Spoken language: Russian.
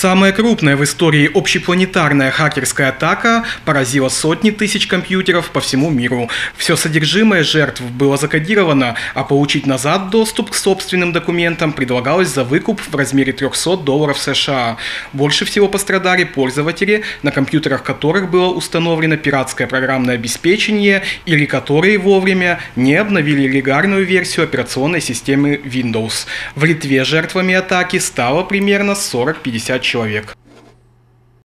Самая крупная в истории общепланетарная хакерская атака поразила сотни тысяч компьютеров по всему миру. Все содержимое жертв было закодировано, а получить назад доступ к собственным документам предлагалось за выкуп в размере $300 США. Больше всего пострадали пользователи, на компьютерах которых было установлено пиратское программное обеспечение или которые вовремя не обновили легализованную версию операционной системы Windows. В Литве жертвами атаки стало примерно 40-50 человек.